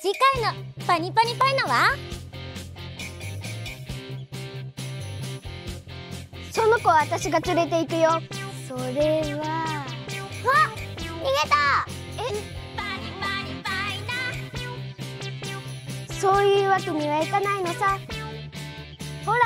次回の「パニパニパイナ」はその子は私が連れていくよ。それはわっ逃げた。パニパニパイナ、そういうわけにはいかないのさ。ほら